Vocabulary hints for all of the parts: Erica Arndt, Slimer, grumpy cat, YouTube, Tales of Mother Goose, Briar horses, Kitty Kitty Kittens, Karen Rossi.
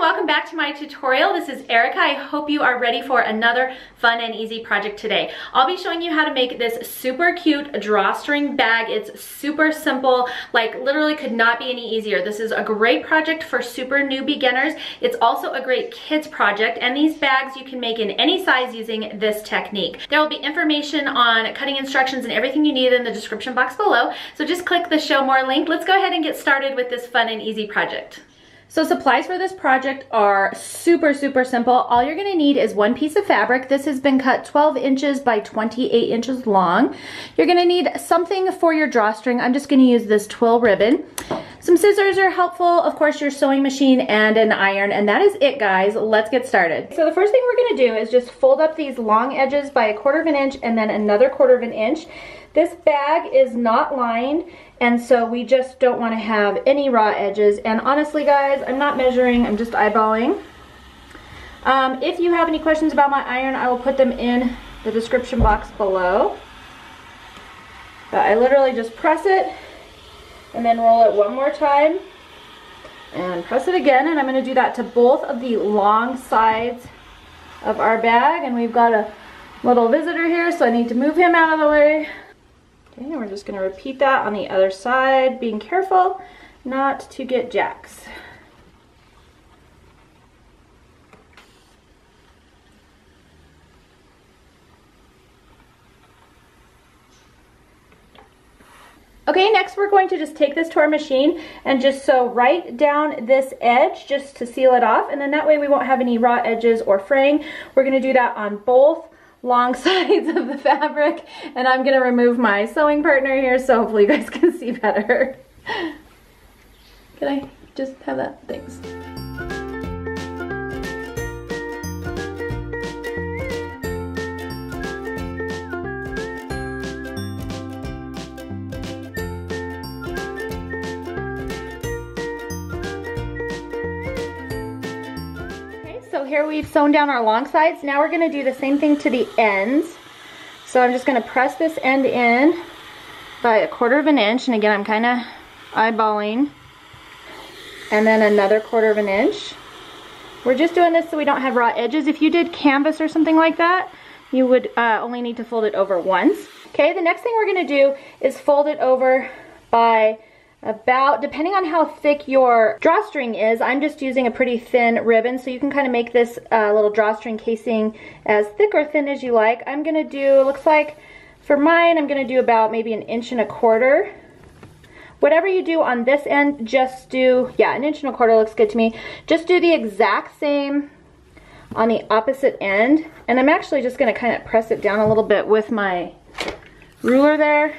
welcome back to my tutorial. This is Erica. I hope you are ready for another fun and easy project today. I'll be showing you how to make this super cute drawstring bag. It's super simple, like literally could not be any easier. This is a great project for super new beginners. It's also a great kids project, and these bags you can make in any size using this technique. There will be information on cutting instructions and everything you need in the description box below, so just click the show more link. Let's go ahead and get started with this fun and easy project. So supplies for this project are super simple. All you're gonna need is one piece of fabric. This has been cut 12 inches by 28 inches long. You're gonna need something for your drawstring. I'm just gonna use this twill ribbon. Some scissors are helpful, of course your sewing machine and an iron, and that is it guys, let's get started. So the first thing we're gonna do is just fold up these long edges by 1/4 inch and then another 1/4 inch. This bag is not lined, and so we just don't want to have any raw edges. And honestly guys, I'm not measuring, I'm just eyeballing. If you have any questions about my iron, I will put them in the description box below. But I literally just press it and then roll it one more time and press it again, and I'm going to do that to both of the long sides of our bag. And we've got a little visitor here, so I need to move him out of the way. And we're just going to repeat that on the other side, being careful not to get jacks. Okay, next we're going to just take this to our machine and just sew right down this edge just to seal it off, and then that way we won't have any raw edges or fraying. We're going to do that on both long sides of the fabric, and I'm gonna remove my sewing partner here so hopefully you guys can see better. Can I just have that? Thanks. Here we've sewn down our long sides. Now we're going to do the same thing to the ends. So I'm just going to press this end in by 1/4 inch, and again I'm kind of eyeballing, and then another 1/4 inch. We're just doing this so we don't have raw edges. If you did canvas or something like that, you would only need to fold it over once. Okay, the next thing we're going to do is fold it over by about, depending on how thick your drawstring is, I'm just using a pretty thin ribbon, so you can kind of make this little drawstring casing as thick or thin as you like. I'm gonna do, looks like for mine, I'm gonna do about maybe 1.25 inches. Whatever you do on this end, just do, yeah, 1.25 inches looks good to me. Just do the exact same on the opposite end, and I'm actually just gonna kind of press it down a little bit with my ruler there,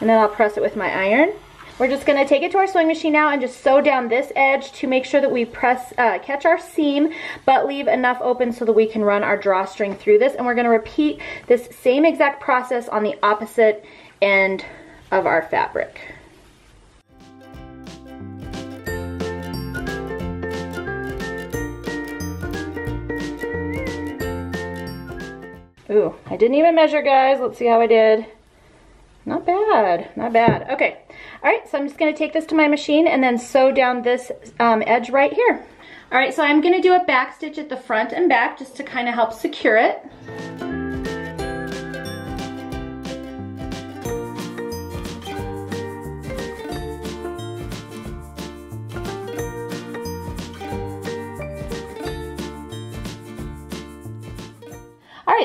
and then I'll press it with my iron. We're just gonna take it to our sewing machine now and just sew down this edge to make sure that we press, catch our seam, but leave enough open so that we can run our drawstring through this. And we're gonna repeat this same exact process on the opposite end of our fabric. Ooh, I didn't even measure, guys. Let's see how I did. Not bad, not bad. Okay. All right, so I'm just gonna take this to my machine and then sew down this edge right here. All right, so I'm gonna do a back stitch at the front and back just to kind of help secure it.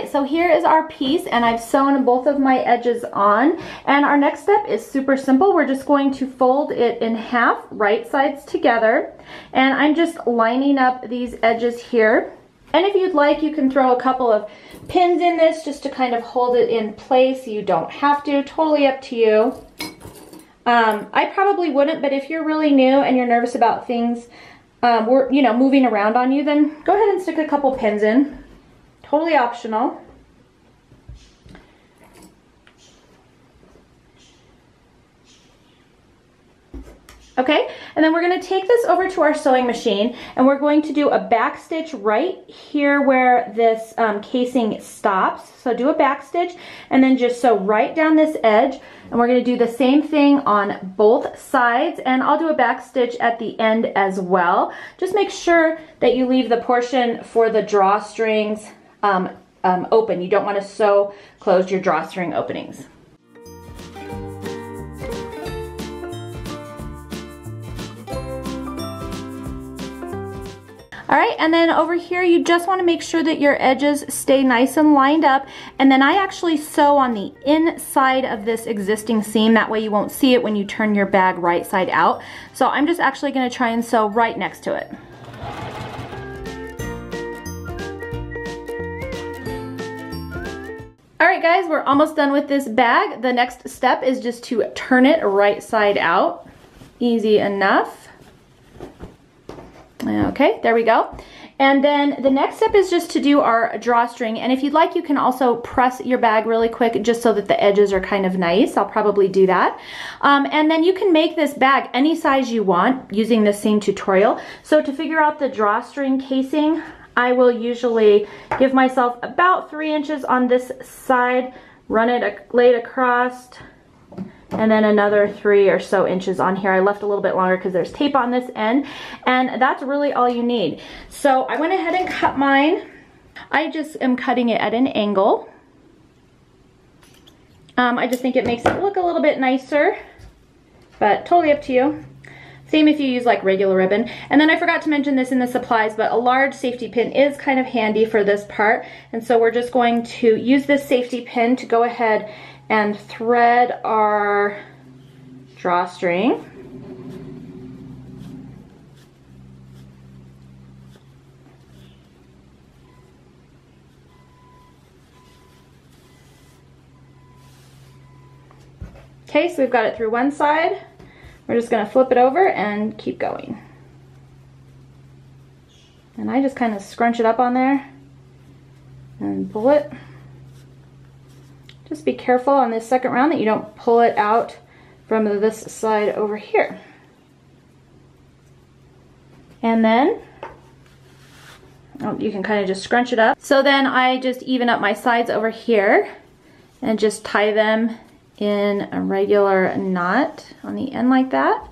So here is our piece, and I've sewn both of my edges on, and our next step is super simple. We're just going to fold it in half, right sides together, and I'm just lining up these edges here. And if you'd like, you can throw a couple of pins in this just to kind of hold it in place. You don't have to, totally up to you. I probably wouldn't, but if you're really new and you're nervous about things you know, moving around on you, then go ahead and stick a couple pins in. Totally optional. Okay, and then we're gonna take this over to our sewing machine and we're going to do a back stitch right here where this casing stops. So do a back stitch and then just sew right down this edge, and we're gonna do the same thing on both sides, and I'll do a back stitch at the end as well. Just make sure that you leave the portion for the drawstrings open. You don't wanna sew closed your drawstring openings. All right, and then over here, you just want to make sure that your edges stay nice and lined up. And then I actually sew on the inside of this existing seam. That way you won't see it when you turn your bag right side out. So I'm just actually going to try and sew right next to it. All right, guys, we're almost done with this bag. The next step is just to turn it right side out. Easy enough. Okay, there we go. And then the next step is just to do our drawstring. And if you'd like, you can also press your bag really quick just so that the edges are kind of nice. I'll probably do that. And then you can make this bag any size you want using this same tutorial. So to figure out the drawstring casing, I will usually give myself about 3 inches on this side, run it, lay it across, and then another 3 or so inches on here. I left a little bit longer because there's tape on this end, and that's really all you need. So I went ahead and cut mine. I just am cutting it at an angle. I just think it makes it look a little bit nicer, but totally up to you. Same if you use like regular ribbon. And then I forgot to mention this in the supplies, but a large safety pin is kind of handy for this part. And so we're just going to use this safety pin to go ahead and thread our drawstring. Okay, so we've got it through one side. We're just gonna flip it over and keep going. And I just kind of scrunch it up on there and pull it. Just be careful on this second round that you don't pull it out from this side over here. And then, oh, you can kind of just scrunch it up. So then I just even up my sides over here and just tie them in a regular knot on the end like that.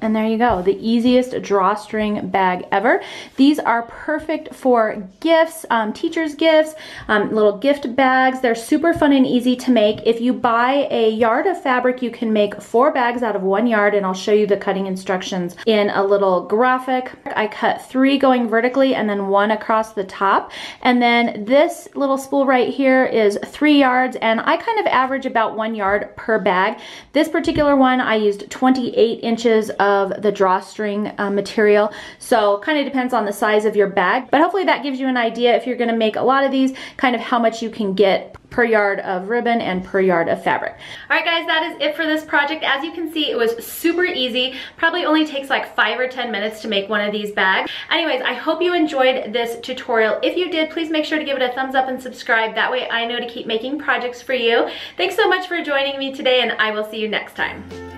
And there you go, the easiest drawstring bag ever. These are perfect for gifts, teachers' gifts, little gift bags. They're super fun and easy to make. If you buy a yard of fabric, you can make 4 bags out of 1 yard, and I'll show you the cutting instructions in a little graphic. I cut 3 going vertically and then 1 across the top. And then this little spool right here is 3 yards, and I kind of average about 1 yard per bag. This particular one, I used 28 inches of the drawstring material. So kind of depends on the size of your bag, but hopefully that gives you an idea if you're gonna make a lot of these, kind of how much you can get per yard of ribbon and per yard of fabric. All right, guys, that is it for this project. As you can see, it was super easy. Probably only takes like 5 or 10 minutes to make one of these bags. Anyways, I hope you enjoyed this tutorial. If you did, please make sure to give it a thumbs up and subscribe. That way I know to keep making projects for you. Thanks so much for joining me today, and I will see you next time.